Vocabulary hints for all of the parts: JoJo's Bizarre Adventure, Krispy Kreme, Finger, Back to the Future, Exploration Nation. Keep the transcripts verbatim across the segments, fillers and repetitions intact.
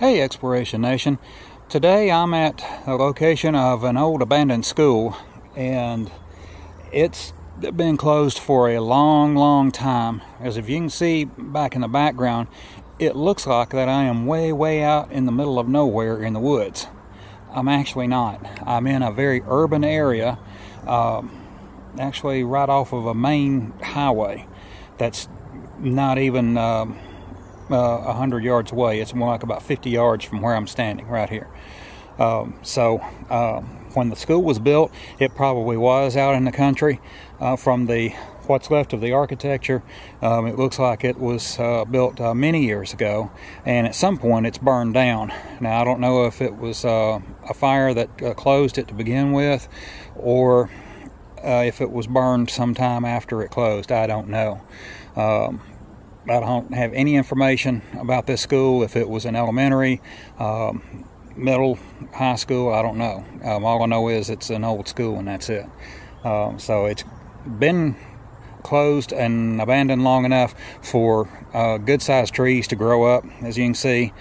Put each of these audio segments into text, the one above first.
Hey Exploration Nation, today I'm at a location of an old abandoned school, and it's been closed for a long long time. As if you can see back in the background, it looks like that I am way way out in the middle of nowhere in the woods. I'm actually not. I'm in a very urban area, uh, actually right off of a main highway that's not even uh, Uh, one hundred yards away. It's more like about fifty yards from where I'm standing right here. Um, so uh, when the school was built, it probably was out in the country. Uh, from the what's left of the architecture, um, it looks like it was uh, built uh, many years ago, and at some point it's burned down. Now I don't know if it was uh, a fire that uh, closed it to begin with, or uh, if it was burned sometime after it closed. I don't know. Um, I don't have any information about this school, if it was an elementary, um, middle, high school, I don't know. Um, all I know is it's an old school and that's it. Um, so it's been closed and abandoned long enough for uh, good-sized trees to grow up, as you can see.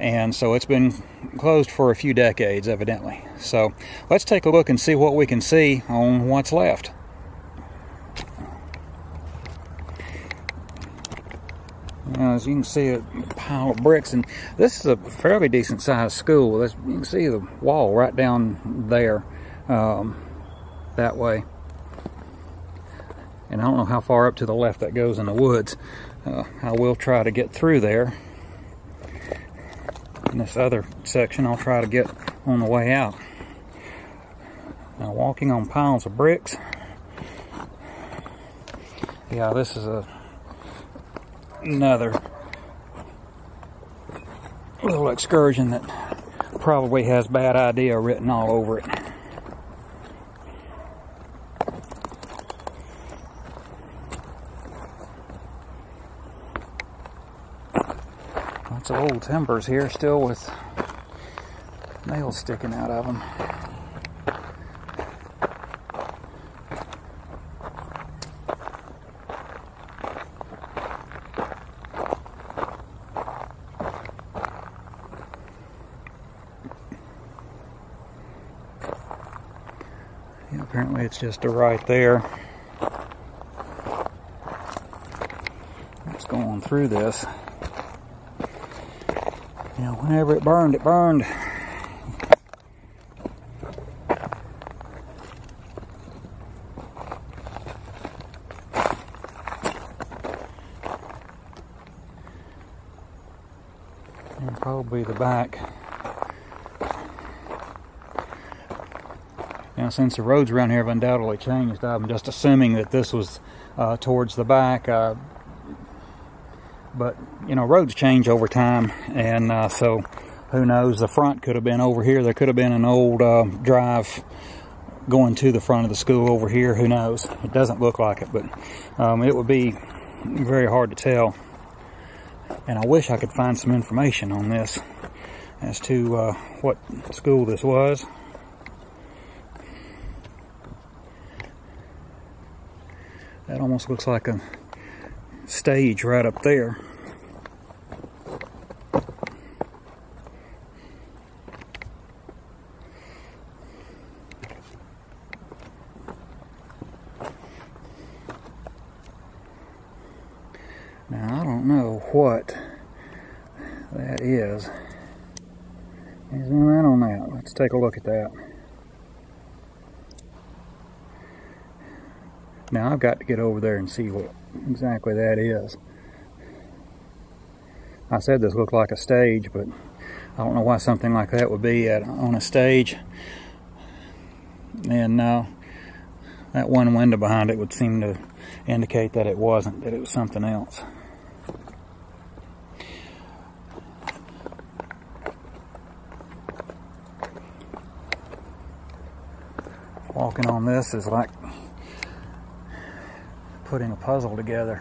And so it's been closed for a few decades, evidently. So let's take a look and see what we can see on what's left. Now, as you can see, a pile of bricks, and this is a fairly decent sized school. That's, you can see the wall right down there, um, that way, and I don't know how far up to the left that goes in the woods. uh, I will try to get through there. In this other section I'll try to get on the way out. Now, walking on piles of bricks. Yeah, this is a another little excursion that probably has bad idea written all over it. Lots of old timbers here, still with nails sticking out of them. Apparently it's just a right there. Let's go on through this. You know, whenever it burned, it burned. And probably the back. Now, since the roads around here have undoubtedly changed, I'm just assuming that this was uh, towards the back. Uh, but, you know, roads change over time, and uh, so who knows? The front could have been over here. There could have been an old uh, drive going to the front of the school over here. Who knows? It doesn't look like it, but um, it would be very hard to tell. And I wish I could find some information on this as to uh, what school this was. That almost looks like a stage right up there. Now, I don't know what that is. Zoom right on that. Let's take a look at that. Now I've got to get over there and see what exactly that is. I said this looked like a stage, but I don't know why something like that would be at, on a stage. And uh, that one window behind it would seem to indicate that it wasn't, that it was something else. Walking on this is like putting a puzzle together.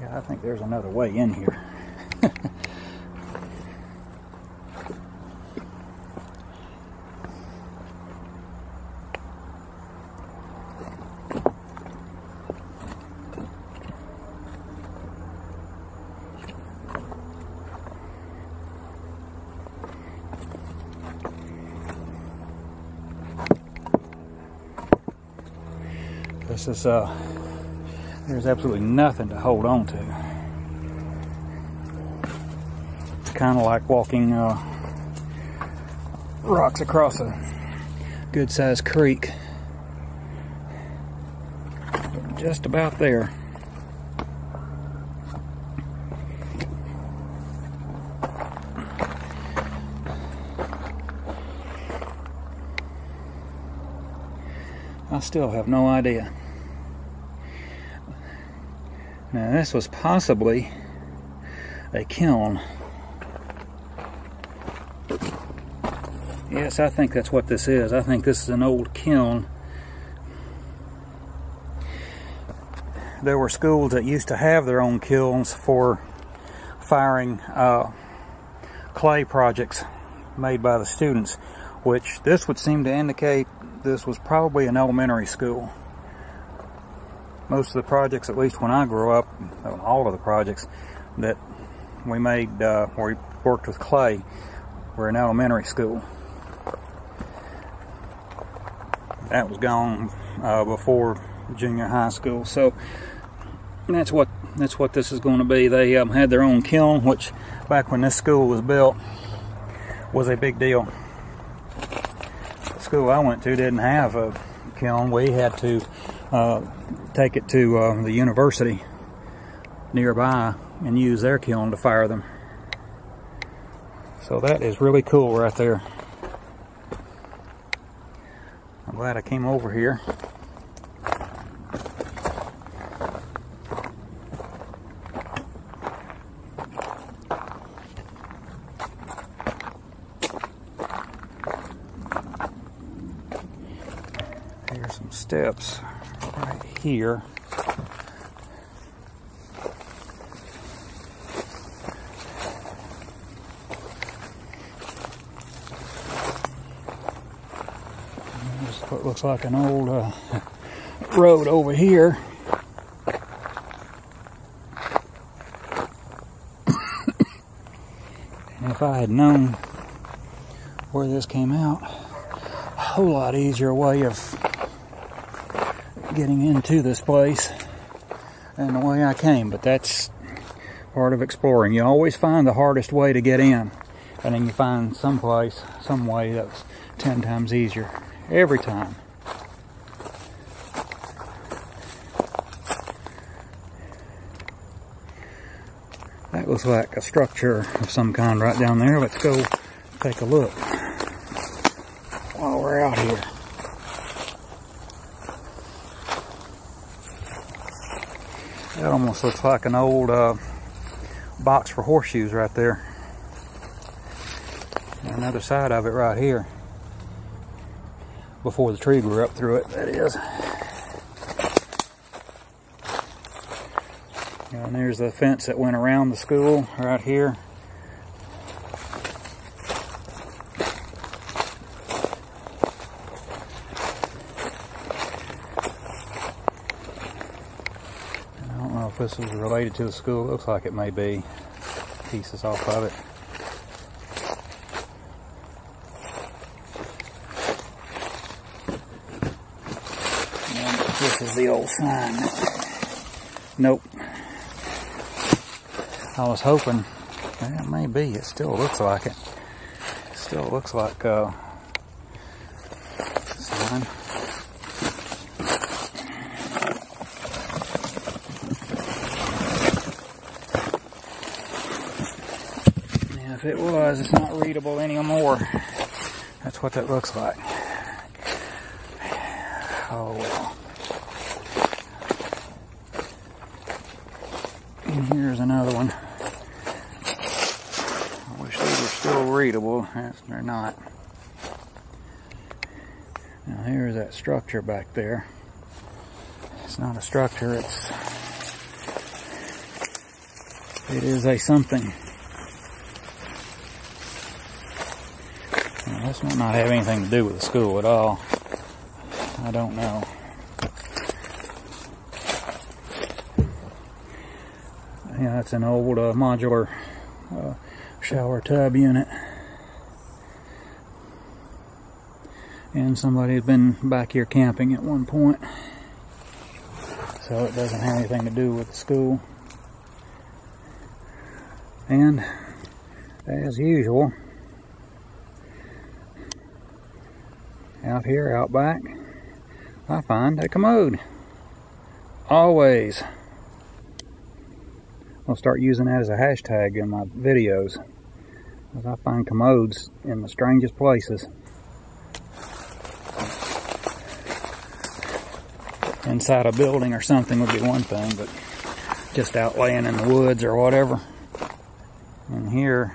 Yeah, I think there's another way in here. This is, uh, there's absolutely nothing to hold on to. It's kind of like walking uh, rocks across a good-sized creek. Just about there. I still have no idea. Now this was possibly a kiln. Yes, I think that's what this is. I think this is an old kiln. There were schools that used to have their own kilns for firing uh, clay projects made by the students, which this would seem to indicate this was probably an elementary school. Most of the projects, at least when I grew up, all of the projects that we made uh, or we worked with clay were in elementary school. That was gone uh, before junior high school, so that's what that's what this is going to be. They um, had their own kiln, which back when this school was built was a big deal. The school I went to didn't have a kiln. We had to uh, take it to uh, the university nearby and use their kiln to fire them. So that is really cool right there. I'm glad I came over here. Steps right here. There's what looks like an old uh, road over here. And if I had known where this came out, a whole lot easier way of getting into this place and the way I came, but that's part of exploring. You always find the hardest way to get in, and then you find some place, some way that's ten times easier every time. That looks like a structure of some kind right down there. Let's go take a look while we're out here. That almost looks like an old uh, box for horseshoes right there. And another side of it right here. Before the tree grew up through it, that is. And there's the fence that went around the school right here. This is related to the school. Looks like it may be pieces off of it. And this is the old sign. Nope. I was hoping that may be. It still looks like it. It still looks like uh, a sign. If it was, it's not readable anymore. That's what that looks like. Oh well. And here's another one. I wish they were still readable. They're not. Now here's that structure back there. It's not a structure, it's it is a something. This might not have anything to do with the school at all. I don't know. Yeah, that's an old uh, modular uh, shower tub unit. And somebody had been back here camping at one point. so it doesn't have anything to do with the school. And as usual, out here, out back, I find a commode. Always. I'll start using that as a hashtag in my videos, because I find commodes in the strangest places. Inside a building or something would be one thing, but just out laying in the woods or whatever. And here,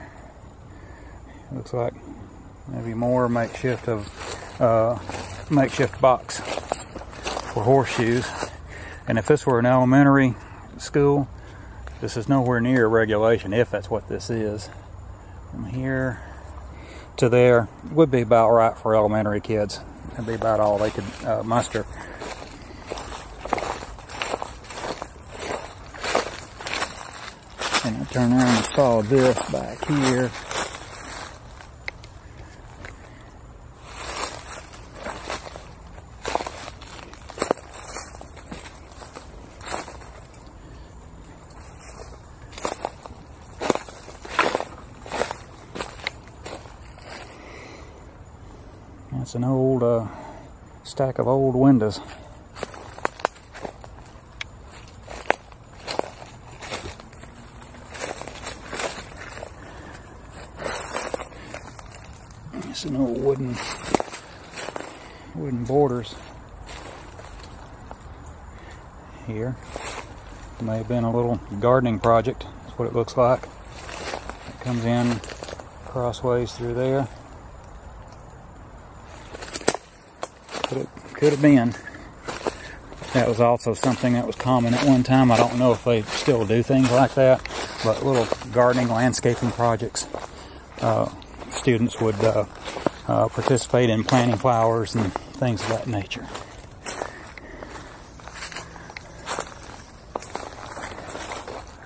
it looks like maybe more makeshift of uh, makeshift box for horseshoes. And if this were an elementary school, this is nowhere near regulation, if that's what this is. From here to there would be about right for elementary kids. That'd be about all they could uh, muster. And I turn around and saw this back here. That's an old uh, stack of old windows. It's an old wooden wooden borders here. It may have been a little gardening project. That's what it looks like. It comes in crossways through there. It could have been. That was also something that was common at one time. I don't know if they still do things like that, but little gardening, landscaping projects. Uh, students would uh, uh, participate in planting flowers and things of that nature.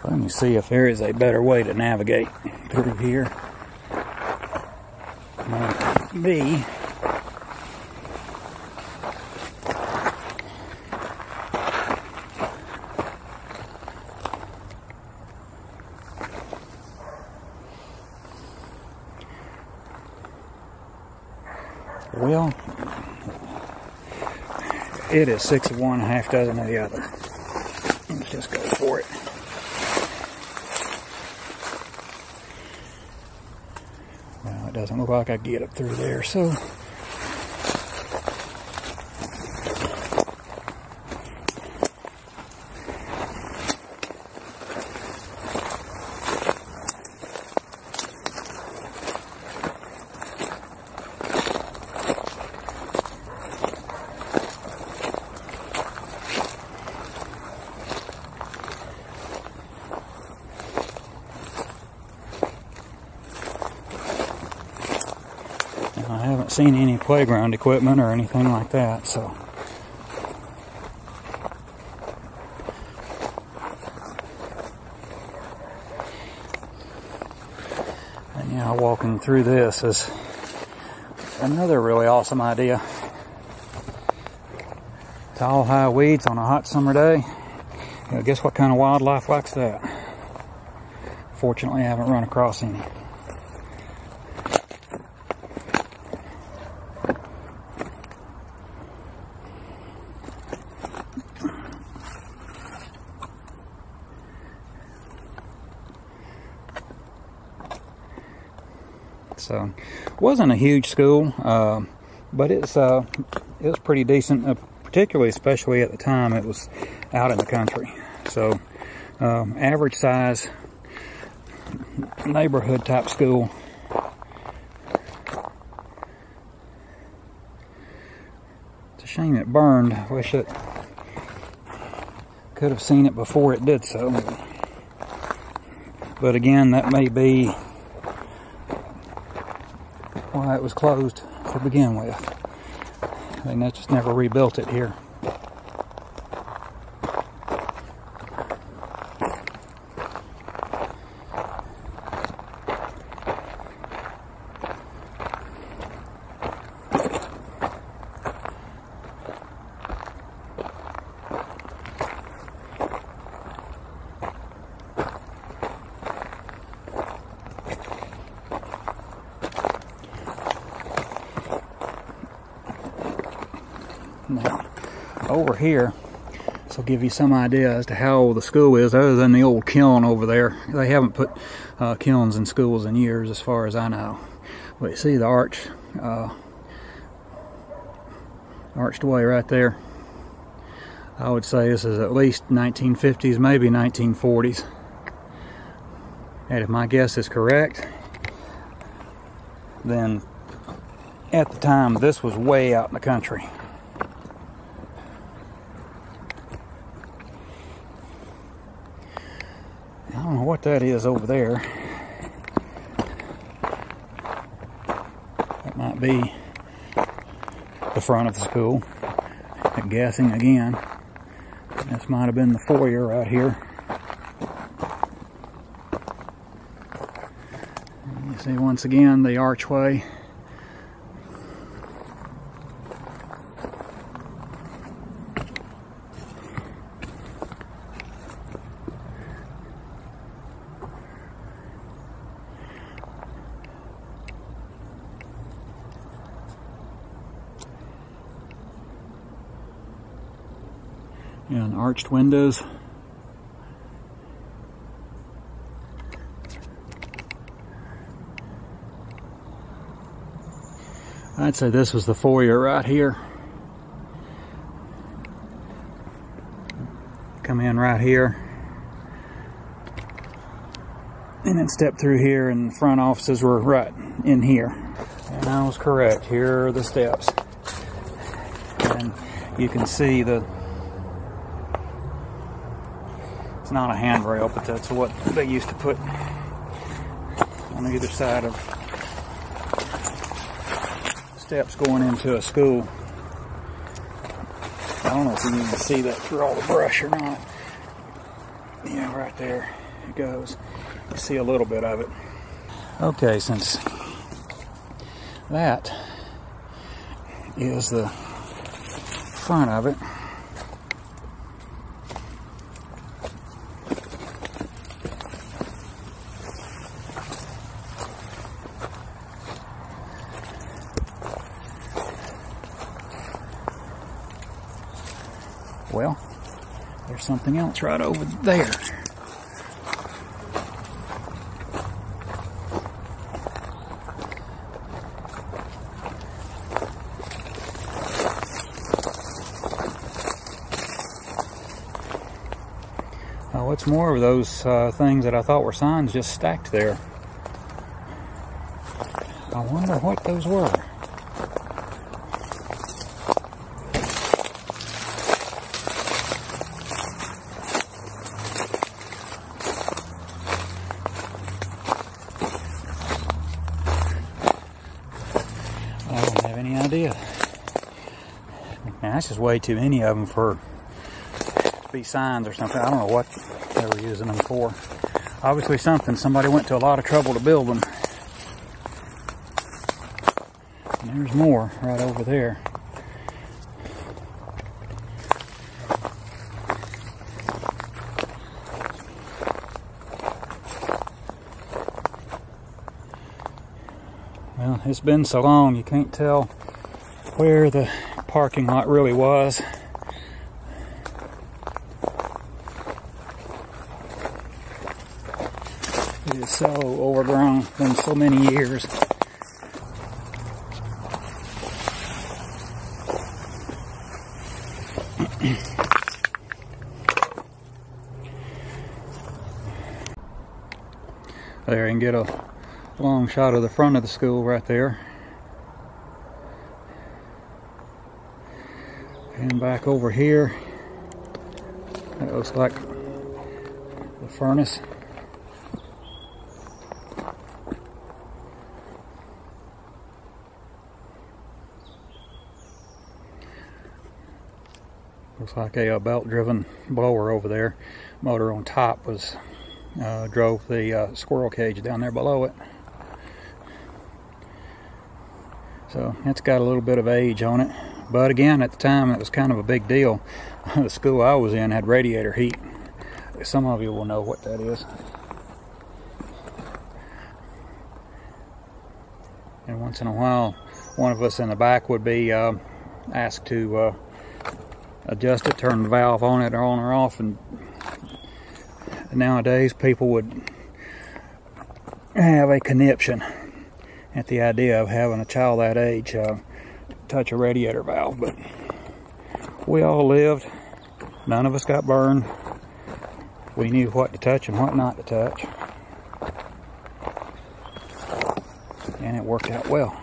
Let me see if there is a better way to navigate through here. Might be. Well, it is six of one, half dozen of the other. Let's just go for it. Well, it doesn't look like I get up through there, so seen any playground equipment or anything like that, so and yeah, walking through this is another really awesome idea. Tall, high weeds on a hot summer day. Well, guess what kind of wildlife likes that? Fortunately, I haven't run across any. So, wasn't a huge school, uh, but it's uh, it was pretty decent, uh, particularly, especially at the time it was out in the country. So, um, average size, neighborhood type school. It's a shame it burned. I wish it could have seen it before it did so. But again, that may be why it was closed to begin with. I think they just never rebuilt it here. over here. This will give you some idea as to how old the school is, other than the old kiln over there. They haven't put uh, kilns in schools in years, as far as I know. But you see the arch, uh, arched way right there. I would say this is at least nineteen fifties, maybe nineteen forties. And if my guess is correct, then at the time this was way out in the country. I don't know what that is over there. That might be the front of the school. I'm guessing again. This might have been the foyer right here. And you see once again the archway. And arched windows. I'd say this was the foyer right here. Come in right here. And then step through here, and the front offices were right in here. And I was correct. Here are the steps. And you can see the it's not a handrail, but that's what they used to put on either side of steps going into a school. I don't know if you can even see that through all the brush or not. Yeah, right there it goes. You see a little bit of it. Okay, since that is the front of it, well, there's something else right over there. Oh, what's more of those uh, things that I thought were signs just stacked there? I wonder what those were. That's just way too many of them for to be signs or something. I don't know what they were using them for. Obviously something. Somebody went to a lot of trouble to build them. And there's more right over there. Well, it's been so long you can't tell where the parking lot really was. It is so overgrown from so many years. There, you can get a long shot of the front of the school right there. And back over here, that looks like the furnace. Looks like a, a belt-driven blower over there. Motor on top was uh, drove the uh, squirrel cage down there below it. So it's got a little bit of age on it. But again, at the time, it was kind of a big deal. The school I was in had radiator heat. Some of you will know what that is. And once in a while, one of us in the back would be uh, asked to uh, adjust it, turn the valve on it or on or off. And nowadays people would have a conniption at the idea of having a child that age uh, touch a radiator valve. But we all lived, none of us got burned. We knew what to touch and what not to touch, and it worked out well.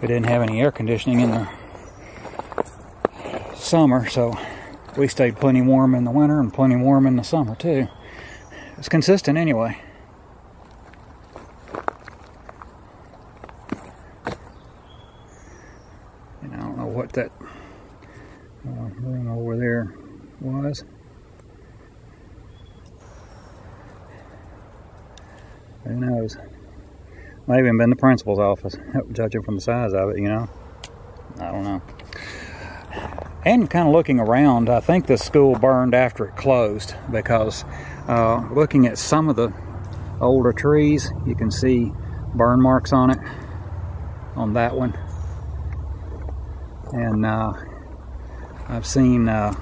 We didn't have any air conditioning in the summer, so we stayed plenty warm in the winter and plenty warm in the summer too. It's consistent anyway. And I don't know what that uh, room over there was. Who knows? Maybe it's been the principal's office, judging from the size of it, you know? I don't know. And kind of looking around, I think the school burned after it closed, because uh, looking at some of the older trees, you can see burn marks on it, on that one. And uh, I've seen uh,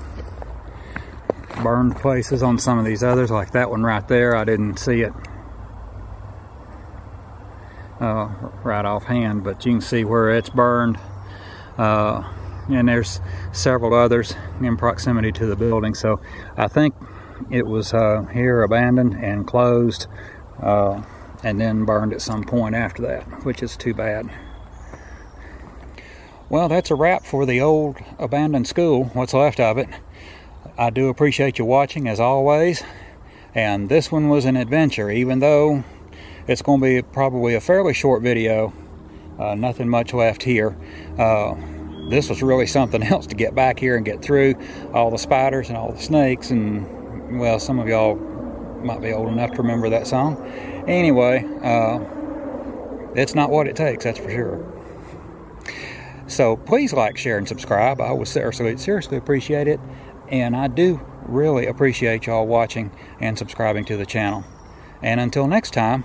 burned places on some of these others, like that one right there. I didn't see it Uh, right offhand, but you can see where it's burned, uh, and there's several others in proximity to the building. So I think it was uh, here abandoned and closed, uh, and then burned at some point after that, which is too bad. Well, that's a wrap for the old abandoned school, what's left of it. I do appreciate you watching as always, and this one was an adventure, even though it's going to be probably a fairly short video. Uh, nothing much left here. Uh, this was really something else to get back here and get through all the spiders and all the snakes. And, well, some of y'all might be old enough to remember that song. Anyway, uh, it's not what it takes, that's for sure. So please like, share, and subscribe. I would seriously, seriously appreciate it. And I do really appreciate y'all watching and subscribing to the channel. And until next time,